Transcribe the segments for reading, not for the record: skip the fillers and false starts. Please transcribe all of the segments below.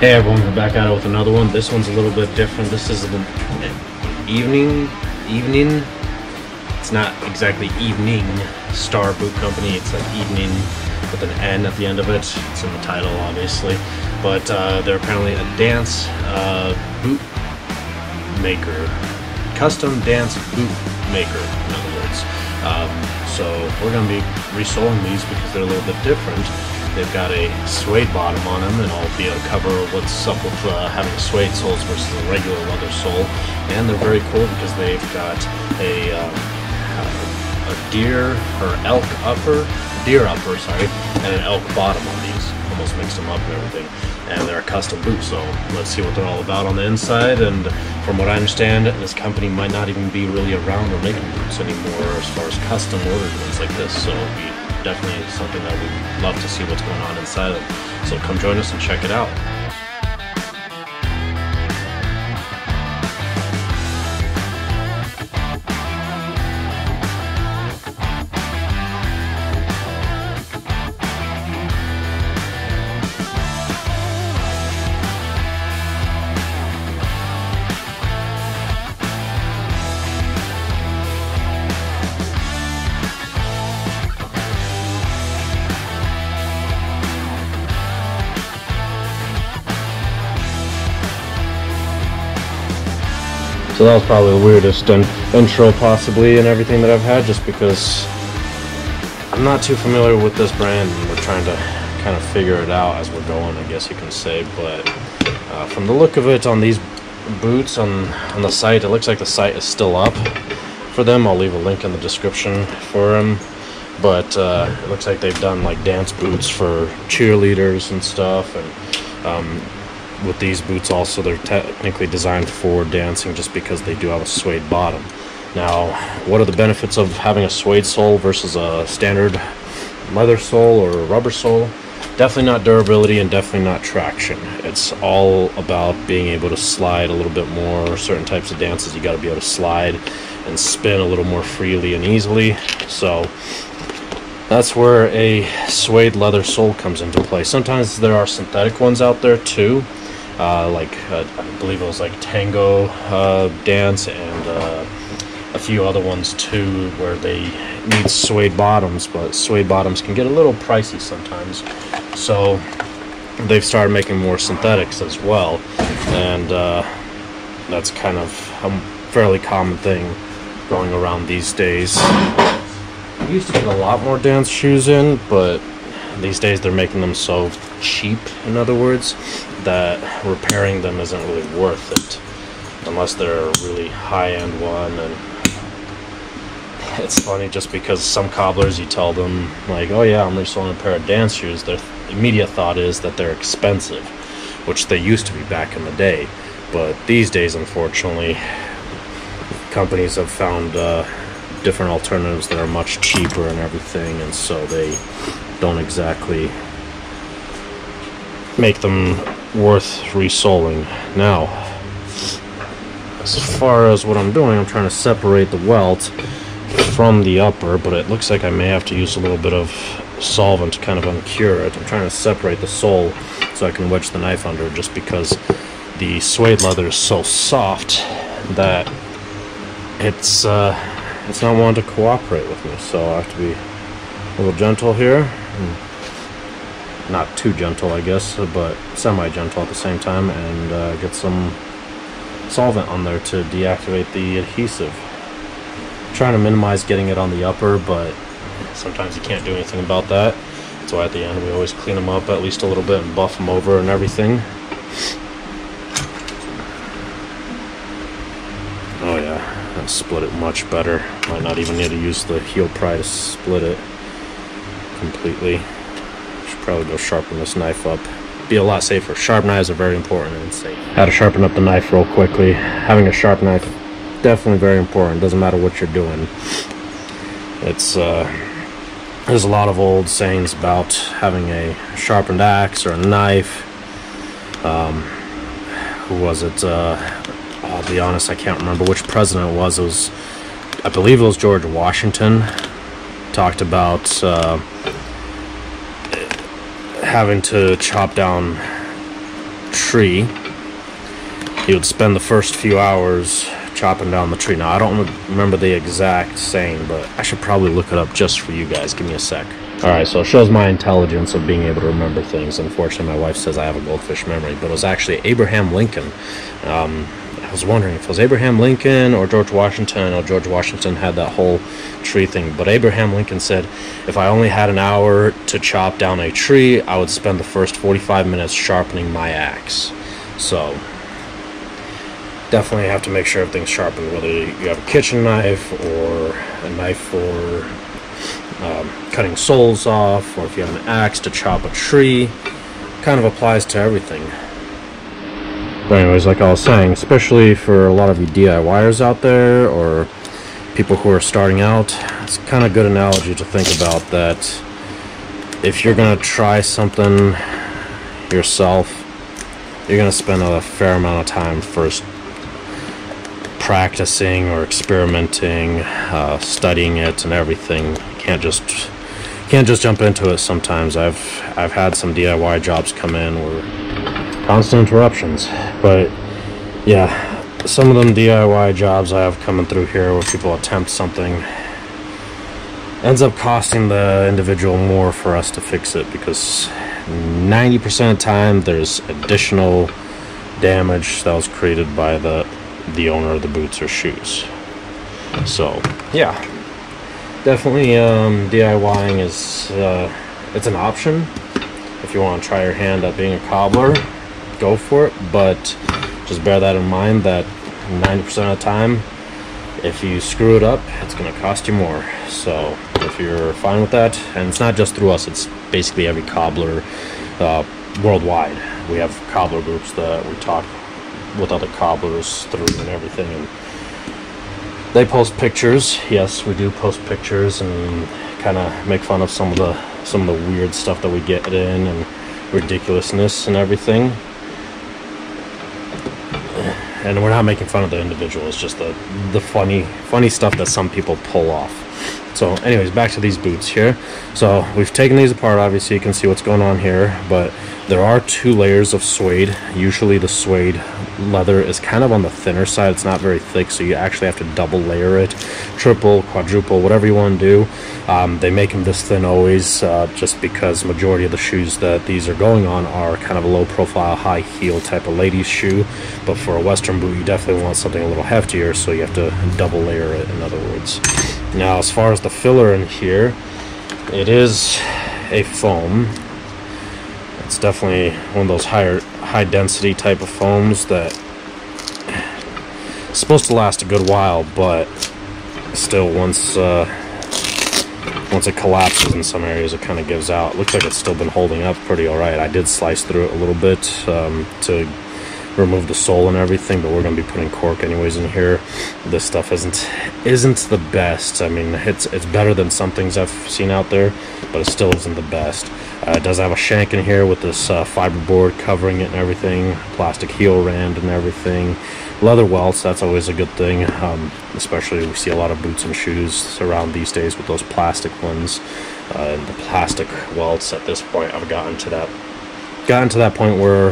Hey everyone, we're back at it with another one. This one's a little bit different. This is the evening. It's not exactly Evening Star Boot Company. It's like evening with an N at the end of it. It's in the title, obviously. But they're apparently a dance boot maker, custom dance boot maker, in other words. So we're going to be resoling these because they're a little bit different. They've got a suede bottom on them, and I'll be able to cover what's up with having suede soles versus a regular leather sole. And they're very cool because they've got a deer or elk upper, deer upper, and an elk bottom on these. Almost mixed them up and everything. And they're a custom boot, so let's see what they're all about on the inside. And from what I understand, this company might not even be really around or making boots anymore as far as custom ordered ones like this. So it'll be definitely something that we'd love to see what's going on inside of it. So come join us and check it out. So that was probably the weirdest intro possibly and everything that I've had, just because I'm not too familiar with this brand and we're trying to kind of figure it out as we're going, I guess you can say. But from the look of it on these boots on the site, it looks like the site is still up for them. I'll leave a link in the description for them. But it looks like they've done like dance boots for cheerleaders and stuff, and with these boots also, they're technically designed for dancing just because they do have a suede bottom. Now, what are the benefits of having a suede sole versus a standard leather sole or a rubber sole? Definitely not durability and definitely not traction. It's all about being able to slide a little bit more. Certain types of dances you got to be able to slide and spin a little more freely and easily. So that's where a suede leather sole comes into play. Sometimes there are synthetic ones out there too. I believe it was like tango dance and a few other ones too, where they need suede bottoms, but suede bottoms can get a little pricey sometimes, so they've started making more synthetics as well, and that's kind of a fairly common thing going around these days. I used to get a lot more dance shoes in, but these days they're making them so cheap, in other words, that repairing them isn't really worth it unless they're a really high-end one. And it's funny, just because some cobblers, you tell them like, oh yeah, I'm reselling a pair of dance shoes, their immediate thought is that they're expensive, which they used to be back in the day. But these days, unfortunately, companies have found different alternatives that are much cheaper and everything, and so they don't exactly make them worth resoling. Now, as far as what I'm doing, I'm trying to separate the welt from the upper, but it looks like I may have to use a little bit of solvent to kind of uncure it. I'm trying to separate the sole so I can wedge the knife under, just because the suede leather is so soft that it's not wanting to cooperate with me, so I have to be a little gentle here. Not too gentle, I guess, but semi-gentle at the same time, and get some solvent on there to deactivate the adhesive. I'm trying to minimize getting it on the upper, but sometimes you can't do anything about that. That's why at the end we always clean them up at least a little bit and buff them over and everything. Oh yeah, that split it much better. Might not even need to use the heel pry to split it completely. Should probably go sharpen this knife up. Be a lot safer. Sharp knives are very important and safe. How to sharpen up the knife real quickly. Having a sharp knife, definitely very important. Doesn't matter what you're doing. It's there's a lot of old sayings about having a sharpened axe or a knife. Who was it? I'll be honest, I can't remember which president it was. I believe it was George Washington. Talked about having to chop down tree. He would spend the first few hours chopping down the tree. Now, I don't remember the exact saying, but I should probably look it up just for you guys. Give me a sec. Alright, so it shows my intelligence of being able to remember things. Unfortunately, my wife says I have a goldfish memory, but it was actually Abraham Lincoln. I was wondering if it was Abraham Lincoln or George Washington. Or George Washington had that whole tree thing, but Abraham Lincoln said, if I only had an hour to chop down a tree, I would spend the first 45 minutes sharpening my axe. So definitely have to make sure everything's sharpened, whether you have a kitchen knife or a knife for cutting soles off, or if you have an axe to chop a tree. Kind of applies to everything. But anyways, like I was saying, especially for a lot of you DIYers out there or people who are starting out, it's kind of a good analogy to think about that if you're going to try something yourself, you're going to spend a fair amount of time first practicing or experimenting, studying it and everything. You can't just jump into it sometimes. I've had some DIY jobs come in where constant interruptions, but yeah, some of them DIY jobs I have coming through here where people attempt something, ends up costing the individual more for us to fix it, because 90% of the time there's additional damage that was created by the owner of the boots or shoes. So yeah, definitely DIYing is it's an option. If you want to try your hand at being a cobbler, go for it, but just bear that in mind that 90% of the time, if you screw it up, it's going to cost you more. So if you're fine with that, and it's not just through us, it's basically every cobbler worldwide. We have cobbler groups that we talk with other cobblers through and everything, and they post pictures. Yes, we do post pictures and kind of make fun of some of the weird stuff that we get in and ridiculousness and everything. And we're not making fun of the individual, it's just the funny stuff that some people pull off. So anyways, back to these boots here. So we've taken these apart, obviously you can see what's going on here, but there are two layers of suede. Usually the suede leather is kind of on the thinner side, it's not very thick, so you actually have to double layer it, triple, quadruple, whatever you want to do. They make them this thin always, just because majority of the shoes that these are going on are kind of a low profile, high heel type of ladies shoe, but for a Western boot you definitely want something a little heftier, so you have to double layer it, in other words. Now as far as the filler in here, it is a foam. It's definitely one of those high density type of foams that is supposed to last a good while, but still once it collapses in some areas it kind of gives out. It looks like it's still been holding up pretty alright. I did slice through it a little bit to remove the sole and everything, but we're going to be putting cork anyways in here. This stuff isn't the best. I mean, it's better than some things I've seen out there, but it still isn't the best. It does have a shank in here with this fiberboard covering it and everything, plastic heel rand and everything. Leather welts, that's always a good thing, especially we see a lot of boots and shoes around these days with those plastic ones. And the plastic welts at this point, I've gotten to that point where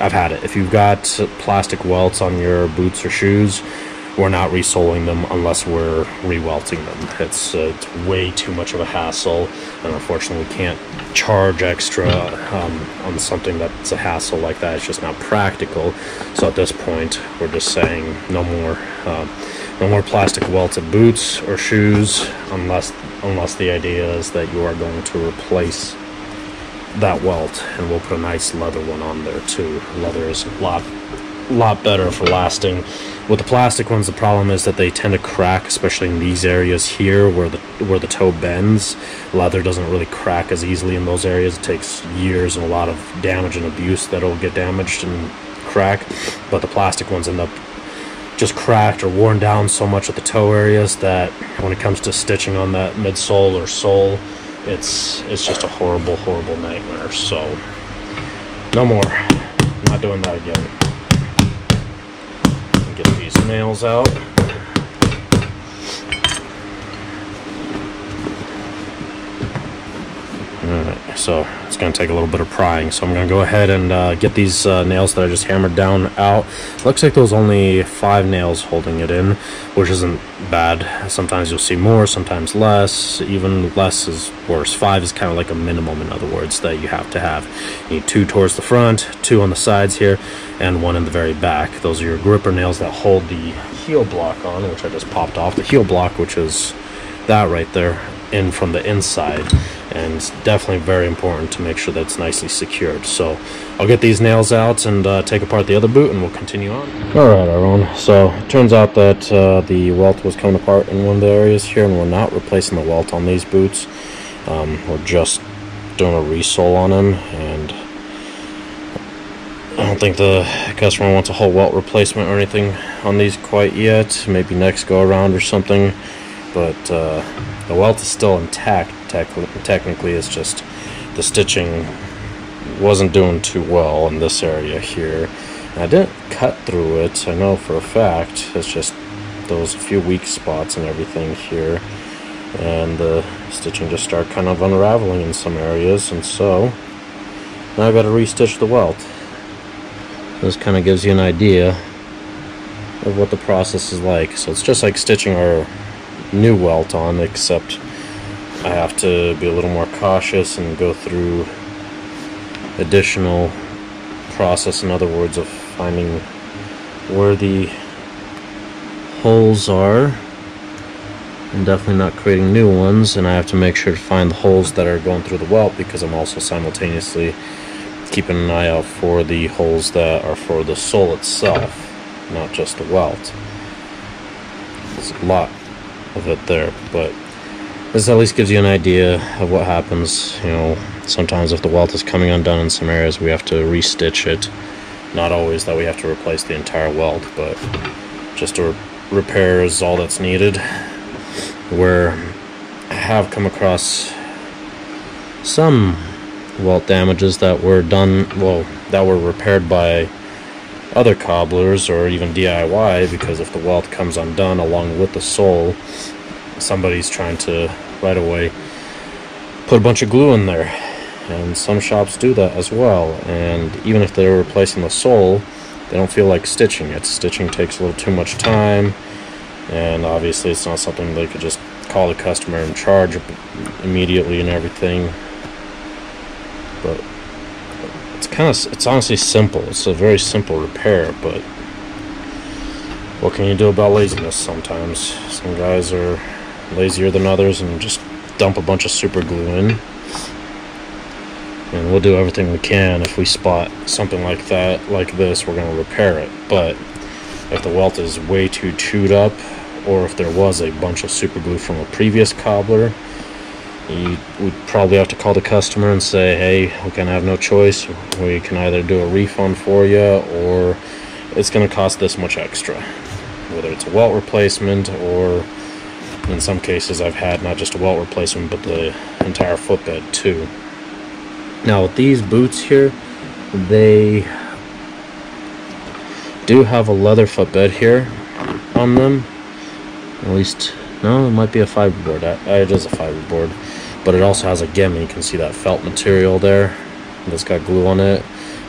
I've had it. If you've got plastic welts on your boots or shoes, we're not resoling them unless we're re-welting them. It's way too much of a hassle, and unfortunately we can't charge extra on something that's a hassle like that. It's just not practical. So at this point we're just saying no more plastic welted boots or shoes unless the idea is that you are going to replace that welt, and we'll put a nice leather one on there too. Leather is a lot better for lasting. With the plastic ones, the problem is that they tend to crack, especially in these areas here where the toe bends. Leather doesn't really crack as easily in those areas. It takes years and a lot of damage and abuse that'll get damaged and crack, but the plastic ones end up just cracked or worn down so much at the toe areas that when it comes to stitching on that midsole or sole, it's just a horrible nightmare. So no more, I'm not doing that again. Get these nails out. All right, so it's going to take a little bit of prying. So I'm going to go ahead and get these nails that I just hammered down out. Looks like there's only 5 nails holding it in, which isn't bad. Sometimes you'll see more, sometimes less. Even less is worse. 5 is kind of like a minimum, in other words, that you have to have. You need 2 towards the front, 2 on the sides here, and 1 in the very back. Those are your gripper nails that hold the heel block on, which I just popped off. The heel block, which is that right there, in from the inside, and it's definitely very important to make sure that it's nicely secured. So I'll get these nails out and take apart the other boot, and we'll continue on. All right, everyone, so it turns out that the welt was coming apart in one of the areas here, and we're not replacing the welt on these boots. We're just doing a resole on them, and I don't think the customer wants a whole welt replacement or anything on these quite yet. Maybe next go around or something. But the welt is still intact, technically. It's just the stitching wasn't doing too well in this area here. And I didn't cut through it, I know for a fact. It's just those few weak spots and everything here. And the stitching just started kind of unraveling in some areas. And so now I've got to restitch the welt. This kind of gives you an idea of what the process is like. So it's just like stitching our new welt on, except I have to be a little more cautious and go through additional process, in other words, of finding where the holes are, and definitely not creating new ones. And I have to make sure to find the holes that are going through the welt, because I'm also simultaneously keeping an eye out for the holes that are for the sole itself, not just the welt. There's a lot of it there, but this at least gives you an idea of what happens. You know, sometimes if the welt is coming undone in some areas, we have to restitch it. Not always that we have to replace the entire welt, but just a repair is all that's needed. Where I have come across some welt damages that were done, well, that were repaired by other cobblers or even DIY, because if the welt comes undone along with the sole, somebody's trying to right away put a bunch of glue in there, and some shops do that as well. And even if they're replacing the sole, they don't feel like stitching it. Stitching takes a little too much time, and obviously it's not something they could just call the customer and charge immediately and everything. But it's honestly simple. It's a very simple repair, but what can you do about laziness? Sometimes some guys are lazier than others and just dump a bunch of super glue in, and we'll do everything we can. If we spot something like that, like this, we're going to repair it. But if the welt is way too chewed up, or if there was a bunch of super glue from a previous cobbler, you would probably have to call the customer and say, hey, we can have no choice. We can either do a refund for you, or it's going to cost this much extra. Whether it's a welt replacement, or in some cases I've had not just a welt replacement, but the entire footbed too. Now with these boots here, they do have a leather footbed here on them. At least, no, it might be a fiberboard. It is a fiberboard. But it also has a gemming. You can see that felt material there that's got glue on it.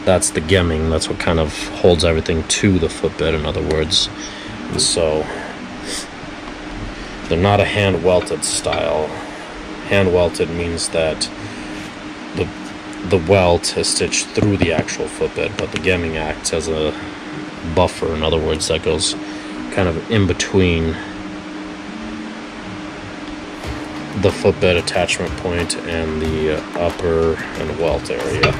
That's the gemming. That's what kind of holds everything to the footbed, in other words. And so they're not a hand welted style. Hand welted means that the welt is stitched through the actual footbed, but the gemming acts as a buffer, in other words, that goes kind of in between the footbed attachment point and the upper and welt area.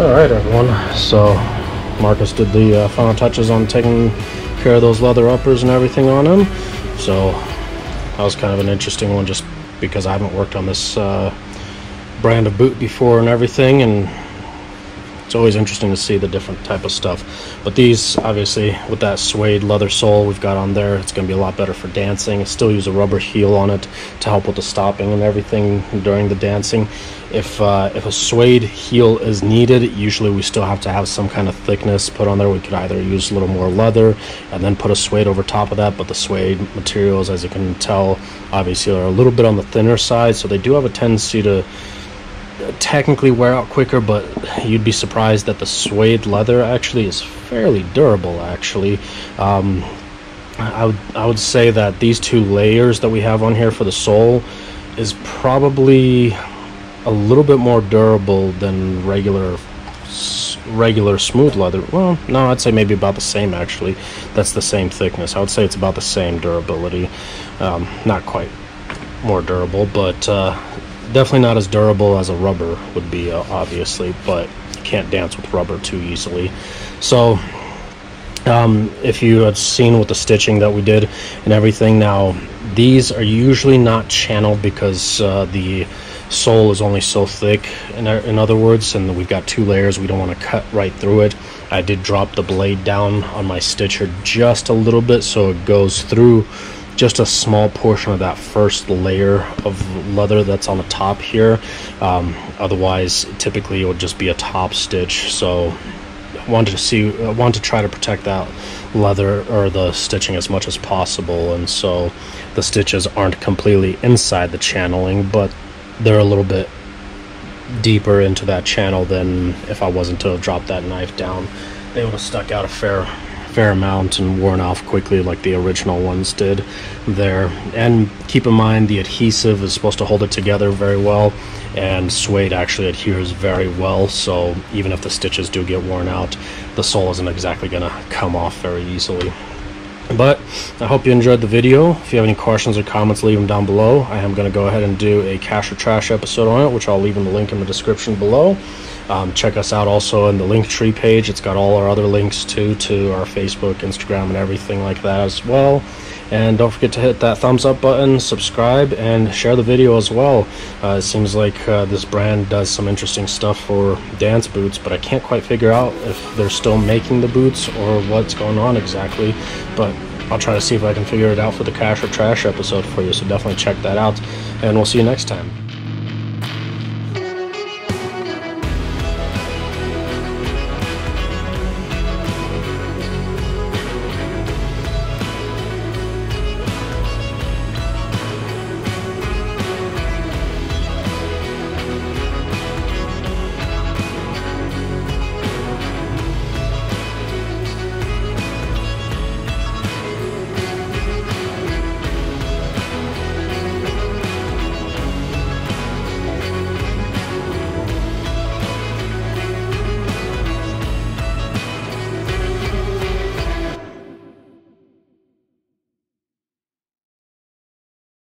All right, everyone, so Marcus did the final touches on taking care of those leather uppers and everything on him. So that was kind of an interesting one, just because I haven't worked on this brand of boot before and everything, and it's always interesting to see the different type of stuff. But these, obviously, with that suede leather sole we've got on there, it's going to be a lot better for dancing. I still use a rubber heel on it to help with the stopping and everything during the dancing. If a suede heel is needed, usually we still have to have some kind of thickness put on there. We could either use a little more leather and then put a suede over top of that, but the suede materials, as you can tell, obviously are a little bit on the thinner side, so they do have a tendency to technically wear out quicker. But you'd be surprised that the suede leather actually is fairly durable. Actually, I would say that these two layers that we have on here for the sole is probably a little bit more durable than regular smooth leather. Well, no, I'd say maybe about the same. Actually, that's the same thickness. I would say it's about the same durability. Not quite more durable, but definitely not as durable as a rubber would be, obviously, but you can't dance with rubber too easily. So if you had seen with the stitching that we did and everything, now these are usually not channeled because the sole is only so thick, in other words, and we've got two layers. We don't want to cut right through it. I did drop the blade down on my stitcher just a little bit, so it goes through just a small portion of that first layer of leather that's on the top here. Otherwise, typically it would just be a top stitch. So I wanted to try to protect that leather or the stitching as much as possible, and so the stitches aren't completely inside the channeling, but they're a little bit deeper into that channel than if I wasn't to have dropped that knife down. They would have stuck out a fair amount and worn off quickly like the original ones did there. And keep in mind, the adhesive is supposed to hold it together very well, and suede actually adheres very well, so even if the stitches do get worn out, the sole isn't exactly gonna come off very easily. But I hope you enjoyed the video. If you have any questions or comments, leave them down below. I am going to go ahead and do a Cash or Trash episode on it, which I'll leave in the link in the description below. Check us out also in the Linktree page. It's got all our other links too, to our Facebook, Instagram, and everything like that as well. And don't forget to hit that thumbs up button, subscribe, and share the video as well. It seems like this brand does some interesting stuff for dance boots, but I can't quite figure out if they're still making the boots or what's going on exactly. But I'll try to see if I can figure it out for the Cash or Trash episode for you, so definitely check that out, and we'll see you next time.